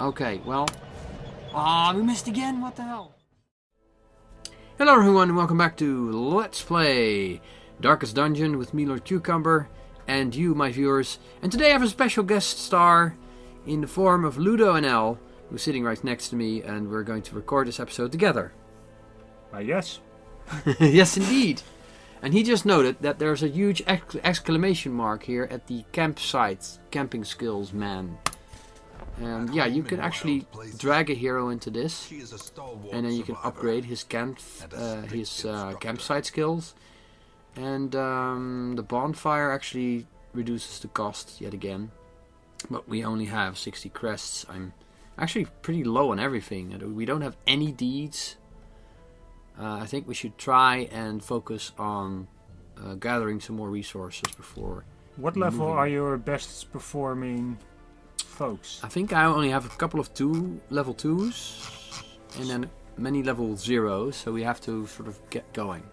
Okay, well... Aw, we missed again? What the hell? Hello everyone, and welcome back to Let's Play Darkest Dungeon with me, Lord Cucumber, and you, my viewers. And today I have a special guest star in the form of LudoNL, who's sitting right next to me, and we're going to record this episode together. Why, yes. Yes, indeed. And he just noted that there's a huge exclamation mark here at the campsite, camping skills man. And yeah, you can actually drag a hero into this, and then you can upgrade his campsite skills. And the bonfire actually reduces the cost yet again. But we only have 60 crests. I'm actually pretty low on everything. We don't have any deeds. I think we should try and focus on gathering some more resources before... What level are your best performing... folks? I think I only have a couple of level 2s and then many level 0s, so we have to sort of get going.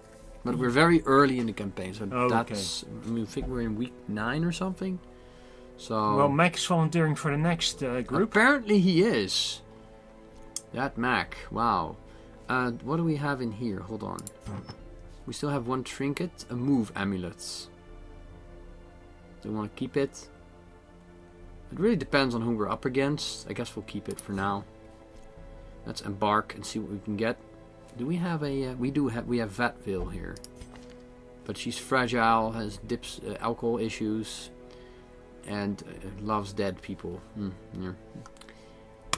But we're very early in the campaign, so that's... Okay. I think we're in week 9 or something. So... Well, Mac is volunteering for the next group. Apparently he is. That Mac. Wow. What do we have in here? Hold on. We still have one trinket. A move amulet. Do we want to keep it? It really depends on who we're up against. I guess we'll keep it for now. Let's embark and see what we can get. Do we have a... we have Vatville here. But she's fragile, has alcohol issues, and loves dead people. Yeah.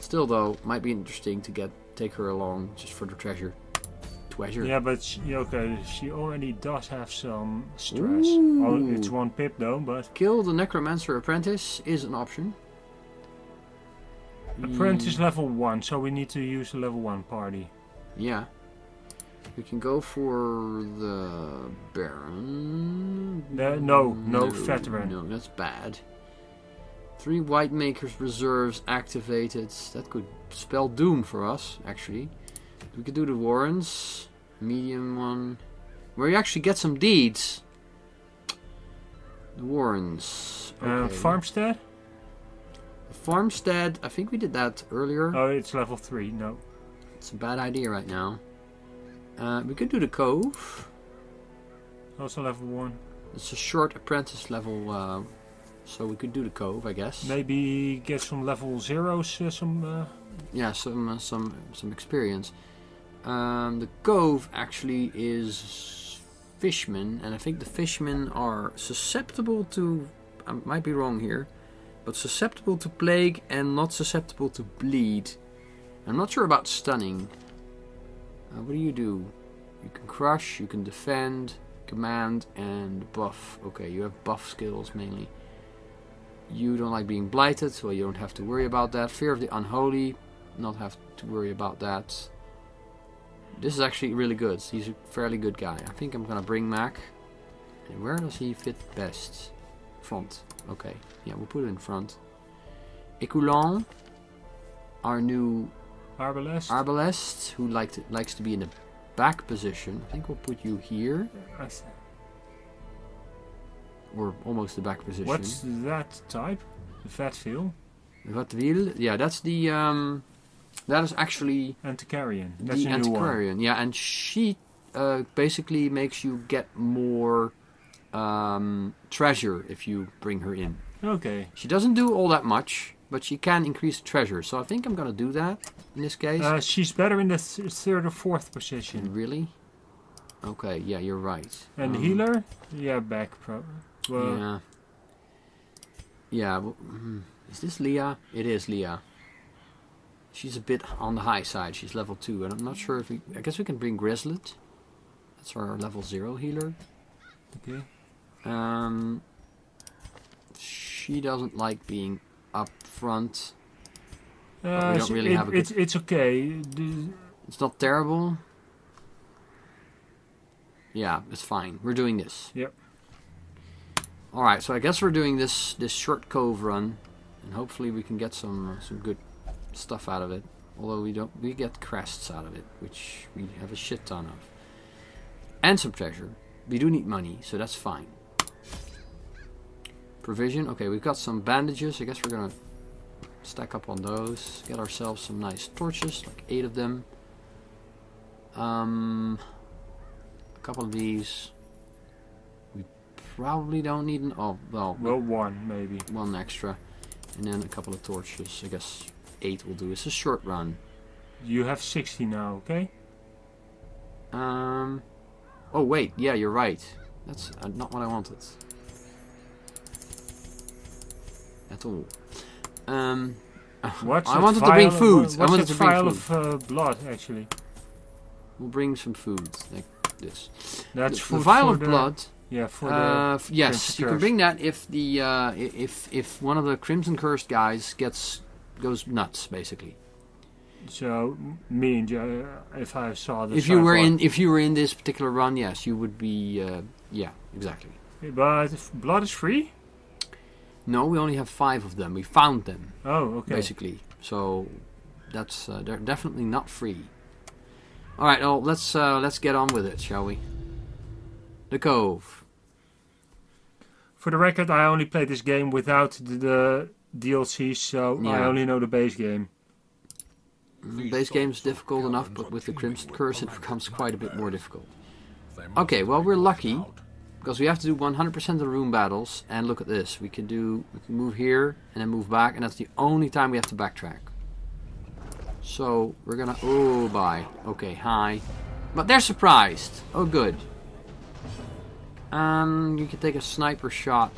Still though, might be interesting to take her along just for the treasure. Yeah, but she already does have some stress. Oh, it's one pip though, but... Kill the Necromancer Apprentice is an option. Apprentice level 1, so we need to use the level 1 party. Yeah. We can go for the Baron... No, Veteran. No, that's bad. 3 White Maker's Reserves activated. That could spell doom for us, actually. We could do the Warrens, medium one, where you actually get some deeds. The Warrens. Okay. Farmstead? Farmstead, I think we did that earlier. Oh, it's level 3, no. It's a bad idea right now. We could do the Cove. Also level 1. It's a short apprentice level, so we could do the Cove, I guess. Maybe get some level 0s, yeah, some experience. The Cove actually is fishmen, and I think the fishmen are susceptible to... I might be wrong here, but susceptible to plague and not susceptible to bleed. I'm not sure about stunning. What do? You can crush, you can defend, command, and buff. Okay, you have buff skills mainly. You don't like being blighted, so you don't have to worry about that. Fear of the Unholy, not have to worry about that. This is actually really good. He's a fairly good guy. I think I'm gonna bring Mac. And where does he fit best? Front. Okay. Yeah, we'll put it in front. Écoulant, our new arbalest, who likes to be in the back position. I think we'll put you here. I see. Or almost the back position. What's that type? The Vatville? Vatville? Yeah, that's the... that is actually... Antiquarian. That's the Antiquarian, yeah. And she basically makes you get more treasure if you bring her in. Okay. She doesn't do all that much, but she can increase treasure. So I think I'm going to do that in this case. She's better in the 3rd or 4th position. Really? Okay, yeah, you're right. And healer? Yeah, back pro. Well, yeah. Yeah, well, is this Leah? It is Leah. She's a bit on the high side. She's level 2, and I'm not sure if we... I guess we can bring Grizzlet. That's our level 0 healer. Okay. She doesn't like being up front. We don't really have a good... It's okay. It's not terrible. Yeah, it's fine. We're doing this. Yep. Alright, so I guess we're doing this short cove run, and hopefully we can get some good stuff out of it. Although we get crests out of it, which we have a shit ton of. And some treasure. We do need money, so that's fine. Provision. Okay, we've got some bandages. I guess we're gonna stack up on those, get ourselves some nice torches, like 8 of them. A couple of these we probably don't need. Oh, well, one maybe. One extra, and then a couple of torches. I guess 8 will do. It's a short run. You have 60 now, okay? Oh wait, yeah, you're right. That's not what I wanted at all. I wanted to bring food. I wanted to bring food. What's a vial of blood, actually? We'll bring some food, like this. That's the vial of blood. Yeah, for the yes, you can bring that if the if one of the Crimson Cursed guys goes nuts, basically. So me and if I saw this, if you were in this particular run, yes, you would be. Yeah, exactly. But if blood is free. No, we only have 5 of them. We found them. Oh, okay. Basically, so that's they're definitely not free. All right, well, let's get on with it, shall we? The Cove. For the record, I only played this game without the DLC, so yeah. I only know the base game. The base game is difficult enough, but with the Crimson Curse it becomes quite a bit more difficult. Okay, well, we're lucky, because we have to do 100% of the room battles, and look at this. We can move here, and then move back, and that's the only time we have to backtrack. So, we're gonna... Oh, bye. Okay, hi. But they're surprised. Oh, good. You can take a sniper shot.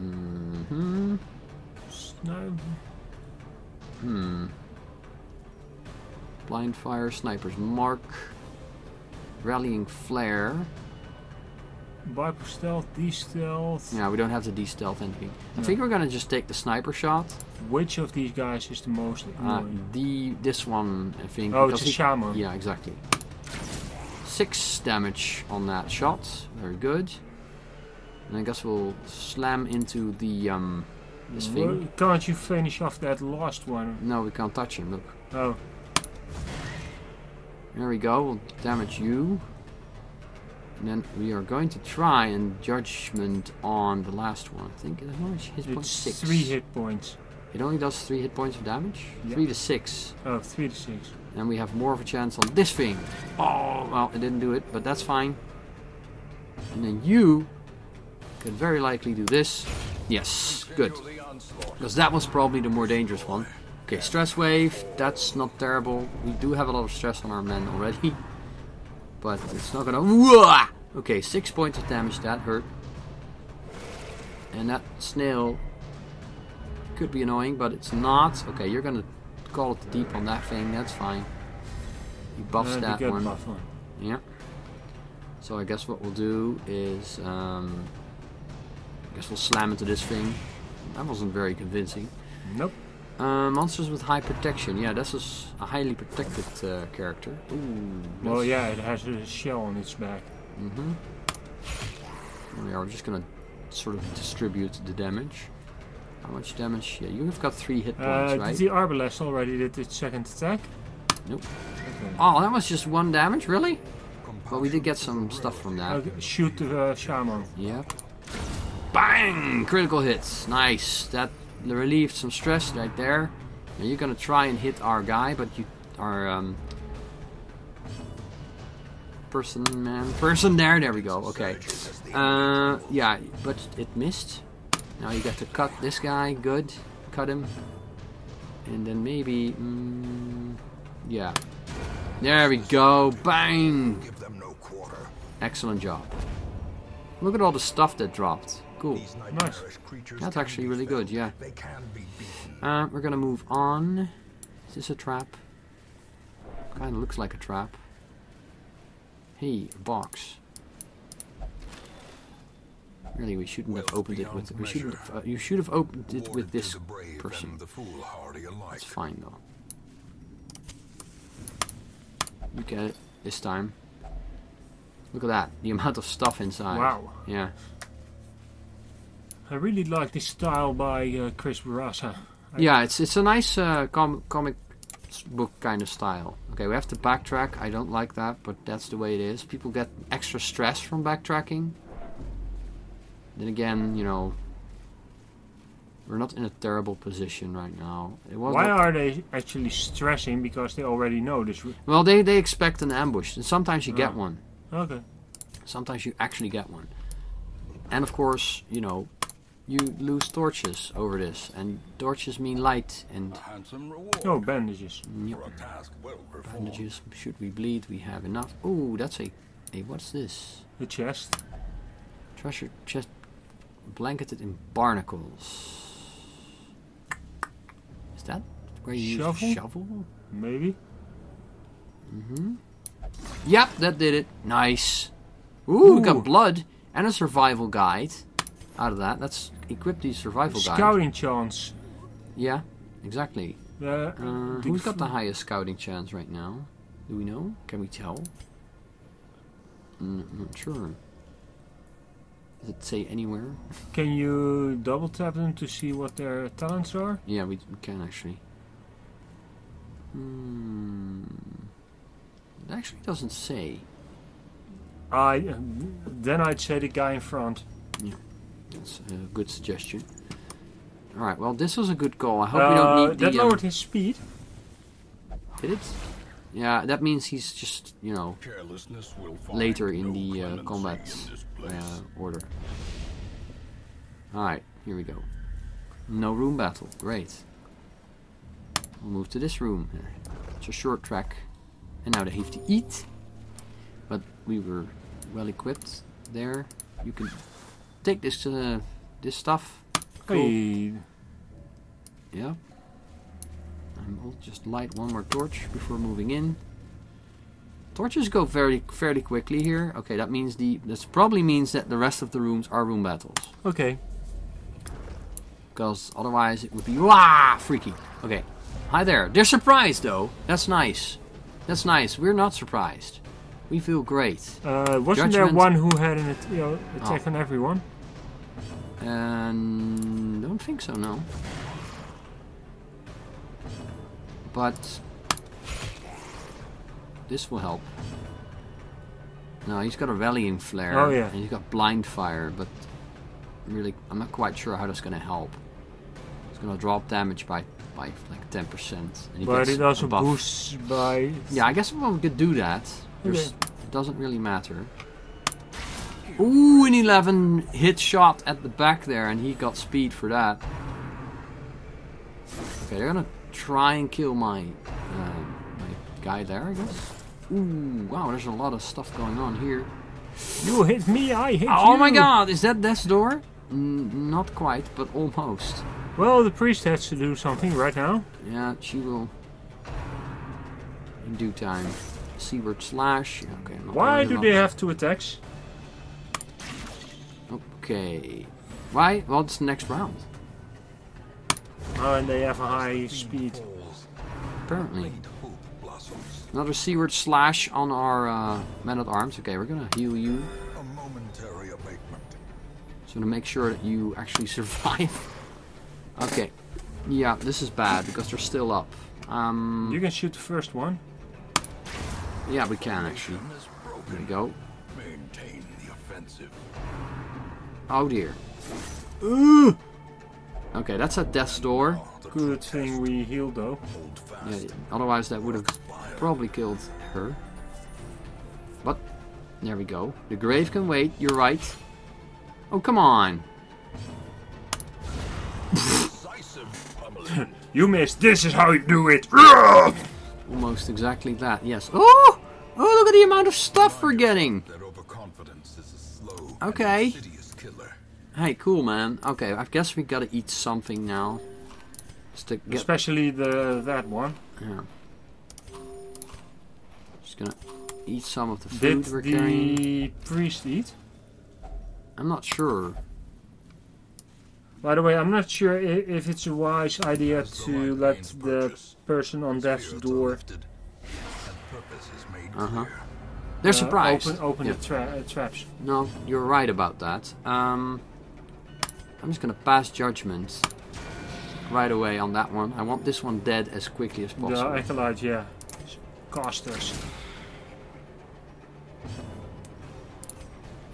Mm-hmm. Sniper... Hmm. Blind fire, sniper's mark, rallying flare. Viper stealth, de-stealth. Yeah, we don't have the de-stealth anything. No. I think we're gonna just take the sniper shot. Which of these guys is the most annoying? This one, I think. Oh, it's a shaman. Yeah, exactly. 6 damage on that shot. Very good. And I guess we'll slam into the this thing. Can't you finish off that last one? No, we can't touch him, look. Oh. There we go, we'll damage you. And then we are going to try and judgment on the last one. I think how much hit points? 6. 3 hit points. It only does 3 hit points of damage? Yeah. 3 to 6. Oh, 3 to 6. And we have more of a chance on this thing. Oh, well, it didn't do it, but that's fine. And then you could very likely do this. Yes, good. Because that was probably the more dangerous one. Okay, stress wave, that's not terrible. We do have a lot of stress on our men already. But it's not gonna... Okay, 6 points of damage, that hurt. And that snail could be annoying, but it's not. Okay, you're gonna call it deep on that thing, that's fine. He buffs that one. Yeah. So I guess what we'll do is... we'll slam into this thing. That wasn't very convincing. Nope. Monsters with high protection. Yeah, this is a highly protected character. Ooh. Well, yeah, it has a shell on its back. Mm-hmm. We are just gonna sort of distribute the damage. How much damage? Yeah, you've got 3 hit points, right? The arbalest already did its second attack. Nope. Okay. Oh, that was just 1 damage, really? Well, we did get some stuff from that. Shoot the shaman. Yeah. Bang! Critical hits. Nice. That relieved some stress right there. Now you're gonna try and hit our guy, but you are person there we go. Okay. Yeah, but it missed. Now you got to cut this guy. Good. Cut him. And then maybe yeah. There we go. Bang! Give them no quarter. Excellent job. Look at all the stuff that dropped. Cool. Nice. That's actually really good, yeah. We're gonna move on. Is this a trap? Kinda looks like a trap. Hey, a box. Really, we shouldn't have opened it with... you should have opened it with this person. It's fine, though. You get it this time. Look at that, the amount of stuff inside. Wow. Yeah. I really like this style by Chris Barasa. Yeah, it's a nice comic book kind of style. Okay, we have to backtrack. I don't like that, but that's the way it is. People get extra stress from backtracking. Then again, you know, We're not in a terrible position right now. Why are they actually stressing? Because they already know this. Well, they expect an ambush, and sometimes you get one. Okay. Sometimes you actually get one. And of course, you know, you lose torches over this, and torches mean light and no bandages. Yep. Bandages. Should we bleed? We have enough. Ooh, that's a what's this? The chest. Treasure chest, blanketed in barnacles. Is that where you use a shovel? Maybe. Mm-hmm. Yep, that did it. Nice. Ooh, we got blood and a survival guide. Out of that, let's equip the survival guide. Scouting chance. Yeah, exactly. Who's got the highest scouting chance right now? Do we know? Can we tell? Not sure. Does it say anywhere? Can you double tap them to see what their talents are? Yeah, we can actually. It actually doesn't say. Then I'd say the guy in front. Yeah. That's a good suggestion. Alright, well, this was a good call. I hope we don't need the... That lowered his speed. Did it? Yeah, that means he's just, you know, later in the combat order. Alright, here we go. No room battle. Great. We'll move to this room. It's a short track. And now they have to eat. But we were well equipped there. You can... take this this stuff. Cool. Hey. Yeah. I'll just light one more torch before moving in. Torches go fairly quickly here. Okay, that means this probably means that the rest of the rooms are room battles. Okay. Because otherwise it would be freaky. Okay. Hi there. They're surprised though. That's nice. That's nice. We're not surprised. We feel great. Wasn't there one who had an attack on everyone? Don't think so, no. But this will help. No, he's got a rallying flare. Oh, yeah. And he's got blind fire, but really, I'm not quite sure how that's going to help. It's going to drop damage by like 10%. But it also boosts by... Yeah, I guess we could do that. Okay. It doesn't really matter. Ooh, an 11 hit shot at the back there, and he got speed for that. Okay, they're gonna try and kill my guy there, I guess. Ooh, wow, there's a lot of stuff going on here. You hit me, I hit you. Oh my god, is that death's door? Not quite, but almost. Well, the priest has to do something right now. Yeah, she will. In due time. Seaward slash. Okay, why do they have two attacks? Okay. Why? Well, it's the next round. Oh, and they have a high speed. Apparently. Another seaward slash on our man-at-arms. Okay, we're gonna heal you. A momentary abatement. So to make sure that you actually survive. Okay. Yeah, this is bad because they're still up. You can shoot the first one. Yeah, we can actually. There we go. Maintain the offensive. Oh dear. Ooh. Okay, that's at death's door. Good thing we healed though. Yeah, otherwise that would have probably killed her. But there we go. The grave can wait. You're right. Oh come on. You missed. This is how you do it. Almost exactly that. Yes. Oh. Oh, look at the amount of stuff we're getting! Okay. Hey, cool, man. Okay, I guess we gotta eat something now. Especially that one. Yeah. Just gonna eat some of the food we're carrying. Did the priest eat? I'm not sure. By the way, I'm not sure if it's a wise idea to let the person on death's door... They're surprised. Open yeah. The traps. No, you're right about that. I'm just gonna pass judgment right away on that one. I want this one dead as quickly as possible. The acolyte, yeah. Casters.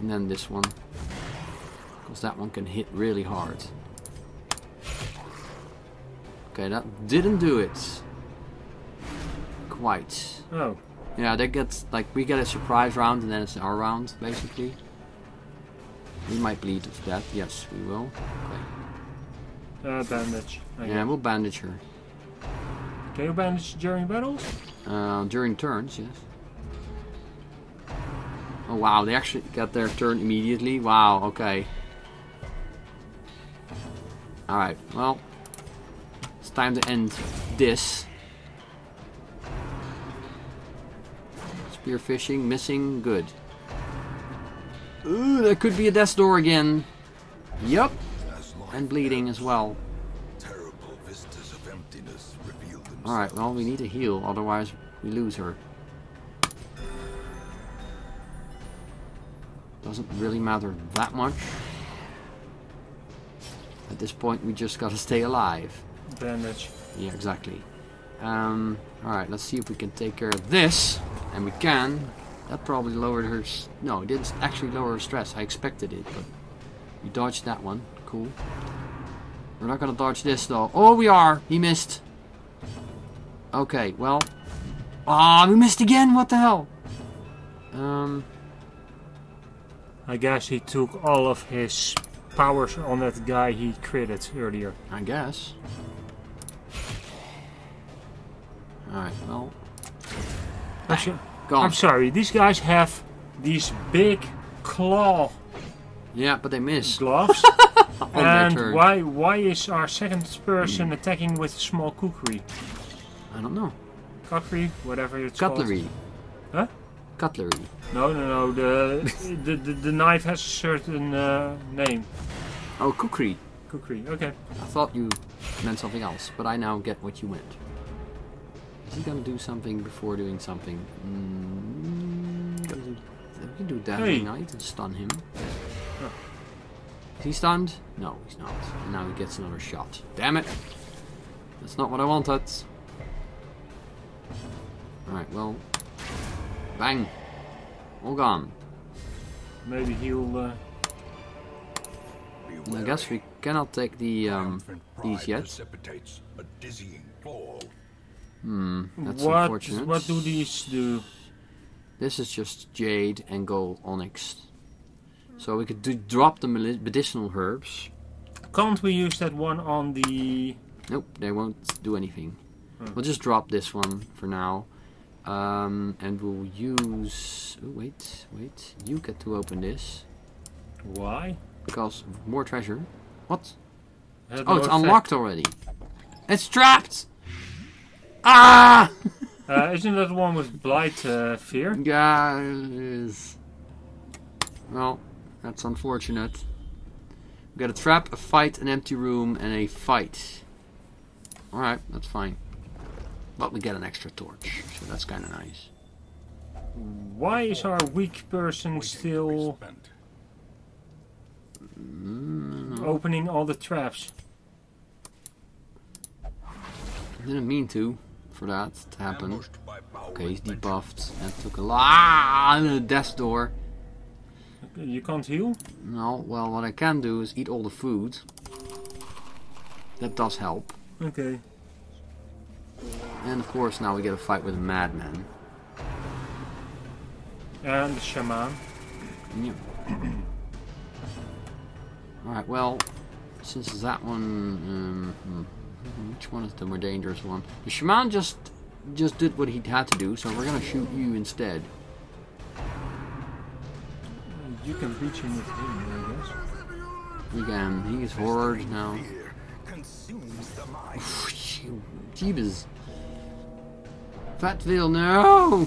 And then this one, because that one can hit really hard. Okay, that didn't do it. Quite. Oh. Yeah, they get, like, we get a surprise round and then it's our round, basically. We might bleed of that. Yes, we will. Okay. Bandage. Yeah, we'll bandage her. Can you bandage during battles? During turns, yes. Oh wow, they actually got their turn immediately. Wow, okay. Alright, well, it's time to end this. Spearfishing, missing, good. Ooh, there could be a death door again. Yup, and bleeding as well. Alright, well, we need to heal, otherwise we lose her. Doesn't really matter that much. At this point, we just gotta stay alive. Bandage. Yeah, exactly. Alright, let's see if we can take care of this. And we can. That probably lowered her... No, it didn't actually lower her stress. I expected it, but... We dodged that one. Cool. We're not gonna dodge this, though. Oh, we are! He missed! Okay, well... Ah, we missed again! What the hell? I guess he took all of his powers on that guy he critted earlier. I guess. Alright, well... Actually, I'm sorry, these guys have these big claw... Yeah, but they miss. ...gloves. And why is our second person attacking with a small kukri? I don't know. Kukri, whatever it's called. Huh? Cutlery. No. The knife has a certain name. Oh, kukri. Kukri. Okay. I thought you meant something else, but I now get what you meant. Is he gonna do something before doing something? We can do Dazzling Knight and stun him. Oh. Is he stunned? No, he's not. And now he gets another shot. Damn it! That's not what I wanted. All right. Well. Bang! All gone. Maybe he'll... I guess we cannot take the these yet. That's unfortunate. What do these do? This is just jade and gold onyx. So we could drop the medicinal herbs. Can't we use that one on the... Nope, they won't do anything. Oh. We'll just drop this one for now. And we'll use... Oh, wait. You get to open this. Why? Because more treasure. What? Oh, it's unlocked already. It's trapped! Ah! Isn't that the one with Blight Fear? Yeah, it is. Well, that's unfortunate. We got a trap, a fight, an empty room, and a fight. Alright, that's fine. But we get an extra torch, so that's kind of nice. Why is our weak person still opening all the traps? Didn't mean to, for that to happen. Okay, he's debuffed and took a lot of the death door. You can't heal? No, well, what I can do is eat all the food. That does help. Okay. And of course now we get a fight with a madman. And the shaman. Yeah. Alright, well, since that one... which one is the more dangerous one? The shaman just did what he had to do, so we're gonna shoot you instead. You can reach him with him, I guess. We can. He is horde now. Jeebus. Fatville, no!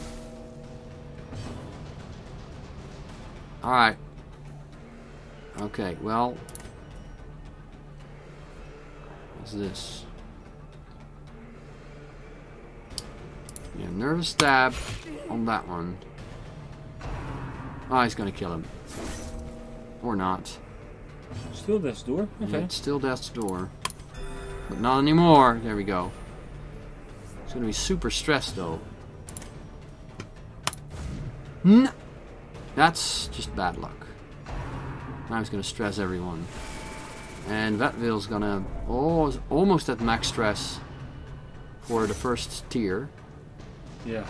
Alright. Okay, well. What's this? Yeah, nervous stab on that one. Oh, he's gonna kill him. Or not. Still death's door? Okay. Yeah, still death's door. But not anymore. There we go. It's gonna be super stressed though. No. That's just bad luck. Now he's gonna stress everyone. And Vetville's gonna... Oh, it's almost at max stress for the first tier. Yeah.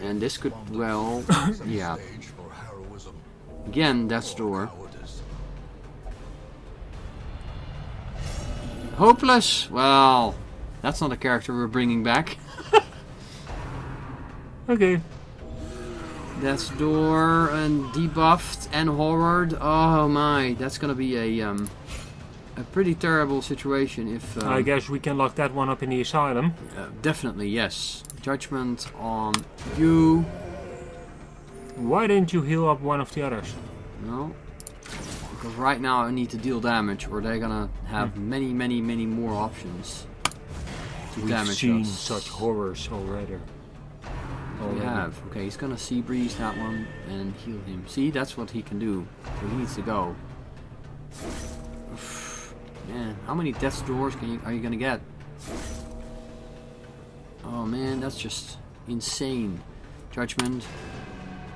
And this could, well... yeah. Again, death's door. Hopeless? Well, that's not a character we're bringing back. Okay. Death's door and debuffed and horrored. Oh my, that's gonna be a pretty terrible situation if... I guess we can lock that one up in the asylum. Definitely, yes. Judgment on you. Why didn't you heal up one of the others? No. Because right now I need to deal damage or they're gonna have many more options to damage us. We've seen such horrors already. We have. Okay, he's gonna sea breeze that one and heal him. See, that's what he can do. So he needs to go. Man, how many death's doors can you, are you gonna get? Oh man, that's just insane. Judgment.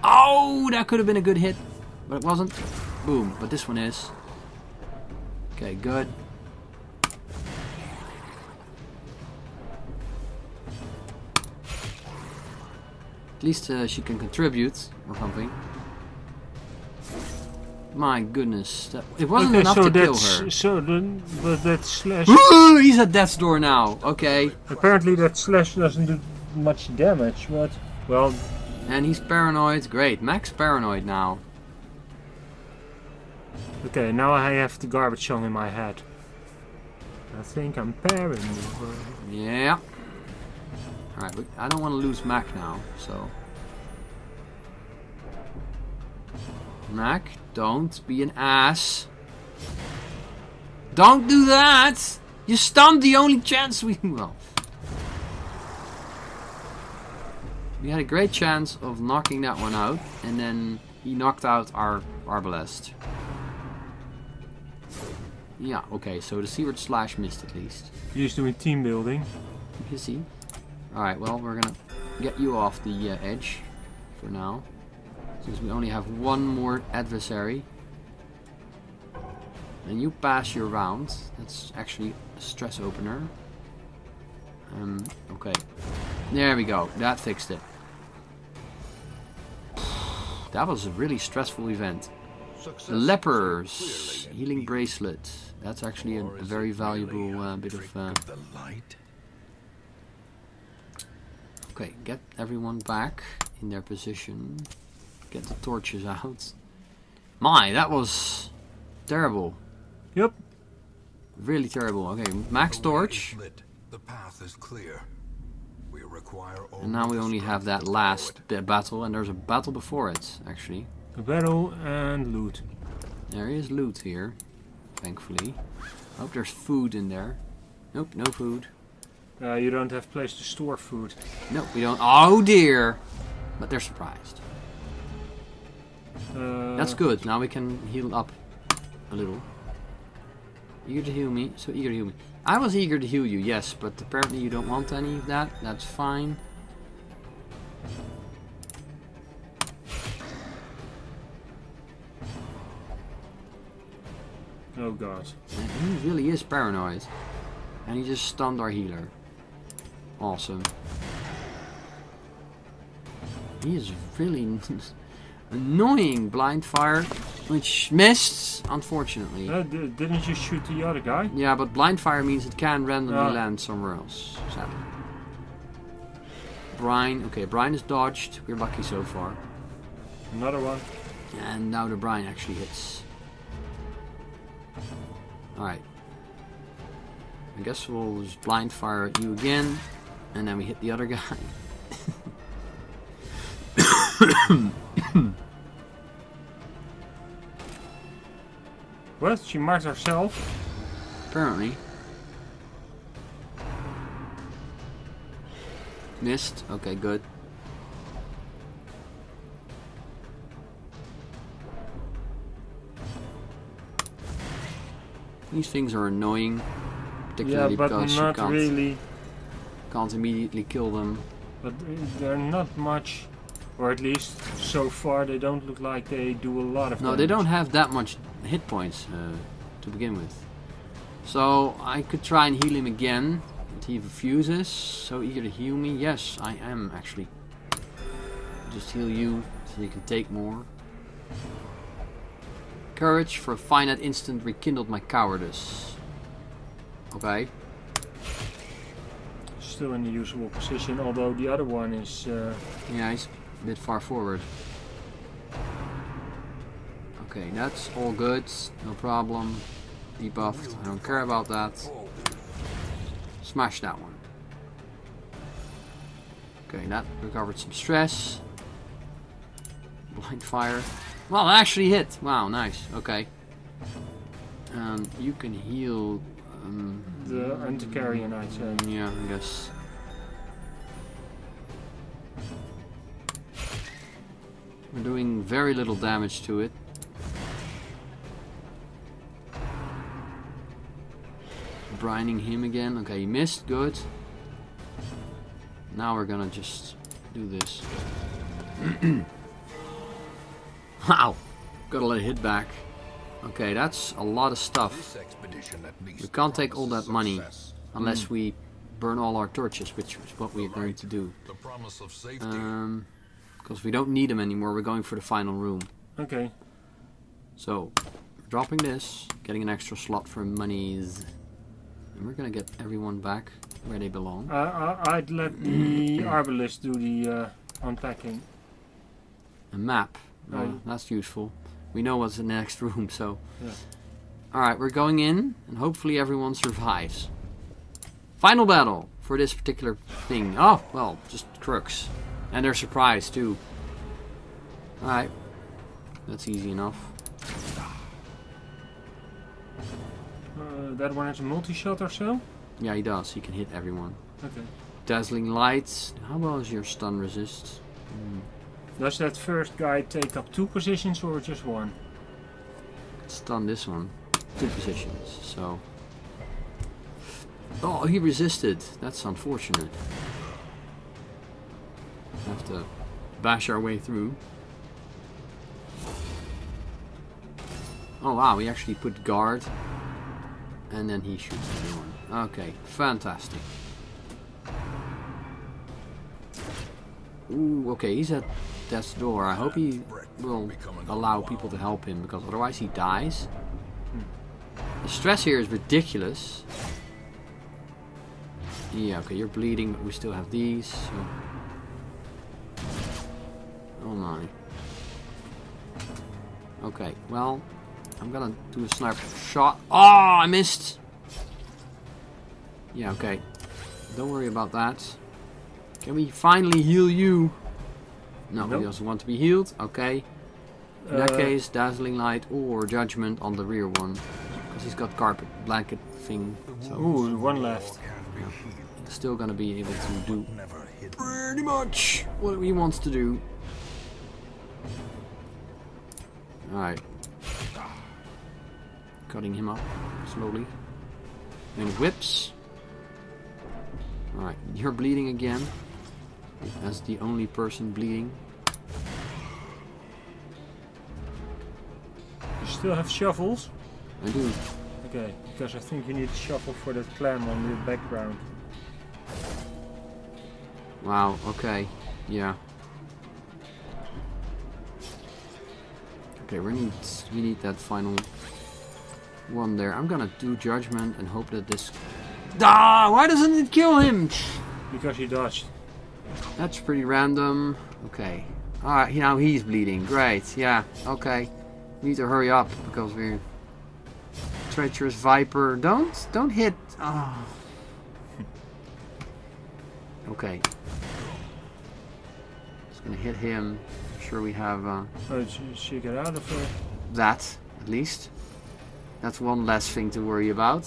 Oh, that could have been a good hit, but it wasn't. Boom, but this one is. Okay, good. At least she can contribute or something. My goodness, that, it wasn't enough to kill her. So then, but that slash... Ooh, he's at death's door now, okay. Apparently that slash doesn't do much damage, but... Well... And he's paranoid, great, max paranoid now. Okay, now I have the garbage song in my head. I think I'm paranoid. Yeah. Alright, but I don't want to lose Mac now, so... Mac, don't be an ass. Don't do that! You stunned the only chance we... Well... We had a great chance of knocking that one out, and then he knocked out our Arbalest. Yeah, okay, so the Seaward Slash missed at least. He's doing team building. You see? Alright, well, we're gonna get you off the edge for now, since we only have one more adversary. And you pass your round. That's actually a stress opener. Okay. There we go. That fixed it. That was a really stressful event. Success. Lepers. Healing bracelet. That's actually a very valuable bit of... Okay, get everyone back in their position. Get the torches out. My, that was terrible. Yep. Really terrible. Okay, max torch. The path is clear. We require all and now we only have that last battle, and there's a battle before it, actually. A battle and loot. There is loot here, thankfully. I hope there's food in there. Nope, no food. You don't have place to store food. No, we don't. Oh dear! But they're surprised. That's good. Now we can heal up a little. Eager to heal me? So eager to heal me. I was eager to heal you, yes, but apparently you don't want any of that. That's fine. Oh god. And he really is paranoid. And he just stunned our healer. Awesome. He is really annoying. Blind fire, which missed, unfortunately. Didn't you shoot the other guy? Yeah, but blind fire means it can randomly land somewhere else, sadly. Brine, okay, Brine is dodged. We're lucky so far. Another one. And now the Brine actually hits. Alright. I guess we'll just blind fire at you again, and then we hit the other guy. What? She marked herself? Apparently. Missed? Okay, good. These things are annoying. Yeah, but not really. Can't immediately kill them. But they're not much, or at least so far they don't look like they do a lot of damage. No, they don't have that much hit points to begin with. So I could try and heal him again, but he refuses. So eager to heal me. Yes, I am actually. Just heal you so you can take more. Courage for a finite instant rekindled my cowardice. Okay. Still in the usual position, although the other one is... Yeah, he's a bit far forward. Okay, that's all good. No problem. Debuffed. I don't care about that. Smash that one. Okay, that recovered some stress. Blind fire. Well, I actually hit. Wow, nice. Okay. You can heal... the anti-carrion item. Yeah, I guess. We're doing very little damage to it. Brining him again. Okay, he missed. Good. Now we're gonna just do this. Wow! Got a little hit back. Okay, that's a lot of stuff. We can't take all that money unless we burn all our torches, which is what we are going to do. Because we don't need them anymore, we're going for the final room. Okay. So, dropping this, getting an extra slot for monies. And we're gonna get everyone back where they belong. I'd let the Arbalist do the unpacking. A map. Oh, that's useful. We know what's in the next room, so... Yeah. Alright, we're going in, and hopefully everyone survives. Final battle for this particular thing. Oh, well, just crooks. And they're surprised, too. Alright. That's easy enough. That one has a multi-shot or so? Yeah, he does. He can hit everyone. Okay. Dazzling lights. How well is your stun resist? Does that first guy take up two positions or just one? Stun this one. Two positions, so... Oh, he resisted. That's unfortunate. Have to bash our way through. Oh wow, we actually put guard. And then he shoots everyone. Okay, fantastic. Ooh, okay, he's at... That's the door. I hope he will allow people to help him, because otherwise he dies. The stress here is ridiculous. Yeah, okay, you're bleeding, but we still have these. So. Oh my. Okay, well, I'm gonna do a sniper shot. Oh, I missed! Yeah, okay. Don't worry about that. Can we finally heal you? No, nope. He doesn't want to be healed. Okay. In that case, Dazzling Light or Judgment on the rear one. Because he's got Carpet Blanket thing. So ooh, one left. Yeah. Still gonna be able to do pretty much what he wants to do. Alright. Cutting him up slowly. And whips. Alright, you're bleeding again. As the only person bleeding. You still have shovels? I do. Okay, because I think you need a shovel for that clam on the background. Wow, okay, yeah. Okay, we need that final one there. I'm gonna do judgment and hope that this... Ah, why doesn't it kill him? Because he dodged. That's pretty random. Okay. Alright, now he's bleeding. Great. Yeah. Okay. Need to hurry up because we're... Treacherous Viper. Don't hit. Oh. Okay. Just gonna hit him. I'm sure we have... Oh, did she get out of it? That, at least. That's one less thing to worry about.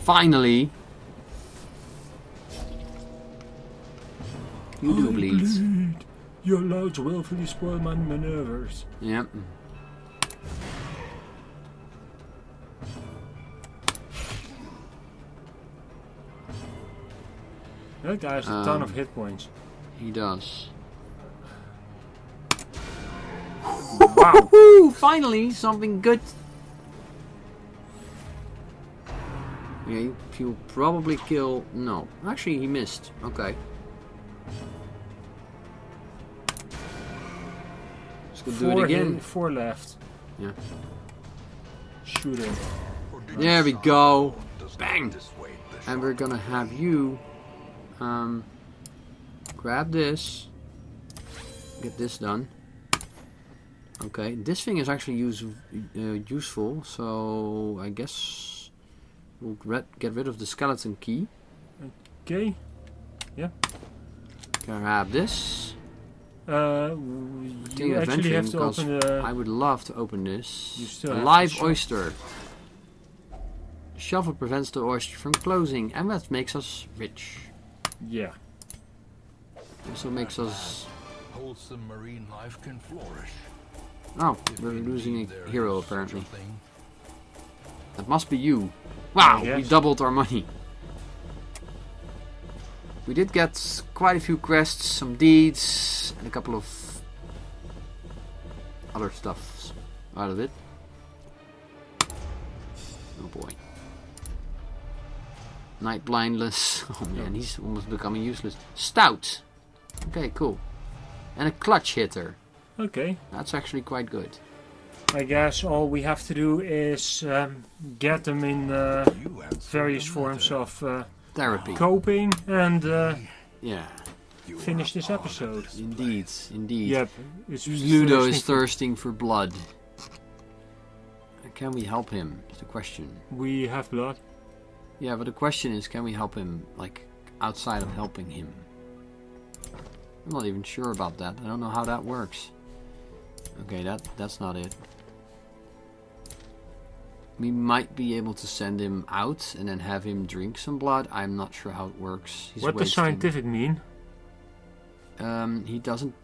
Finally! You do bleed. Your loads willfully spoil my maneuvers. Yep. That guy has a ton of hit points. He does. Wow! Finally, something good. Yeah, he'll probably kill... No. Actually, he missed. Okay. Let's go do it again. Four left. Yeah. Shoot him. There we go. Bang! And we're gonna have you... grab this. Get this done. Okay, this thing is actually useful, so I guess we'll get rid of the skeleton key. Okay, yeah. Grab this. You actually have to open the... I would love to open this. A live oyster. The shovel prevents the oyster from closing, and that makes us rich. Yeah. Also makes us... Wholesome marine life can flourish. Oh, we're losing a hero apparently. That must be you. Wow, we doubled our money. We did get quite a few quests, some deeds, and a couple of other stuff out of it. Oh boy. Night blindless. Oh man, he's almost becoming useless. Stout. Okay, cool. And a clutch hitter. Okay. That's actually quite good. I guess all we have to do is get them in various forms of therapy, coping, and yeah, finish this episode. Indeed, indeed. Yep. Ludo is thirsting for blood. Can we help him? Is the question. We have blood. Yeah, but the question is, can we help him? Like outside of helping him, I'm not even sure about that. I don't know how that works. Okay, that's not it. We might be able to send him out and then have him drink some blood. I'm not sure how it works. He's what wasting. Does scientific mean? He doesn't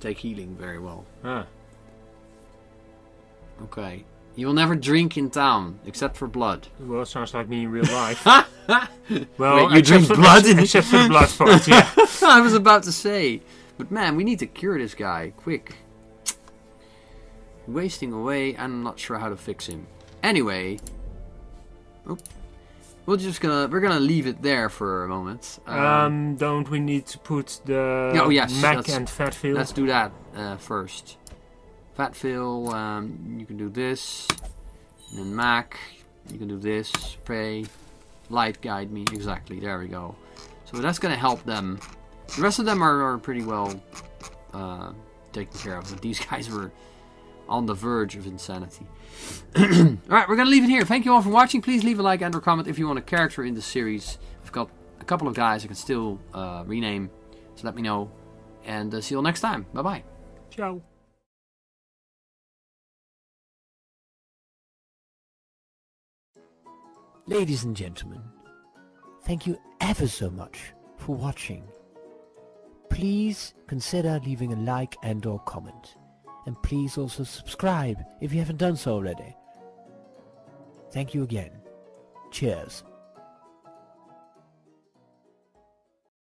take healing very well. Ah. Okay. You will never drink in town, except for blood. Well, it sounds like me in real life. Well, wait, you drink blood? Except for the blood part, yeah. I was about to say. But man, we need to cure this guy, quick. Wasting away, I'm not sure how to fix him. Anyway, we're gonna leave it there for a moment. Don't we need to put the Mac and Fatfield? Let's do that first. Fatfield, you can do this, and then Mac, you can do this. Pray, light guide me. Exactly, there we go. So that's gonna help them. The rest of them are pretty well taken care of, but these guys were on the verge of insanity. Alright, we're going to leave it here. Thank you all for watching. Please leave a like and or comment if you want a character in the series. I've got a couple of guys I can still rename, so let me know. And see you all next time. Bye-bye. Ciao. Ladies and gentlemen, thank you ever so much for watching. Please consider leaving a like and or comment, and please also subscribe if you haven't done so already. Thank you again. Cheers.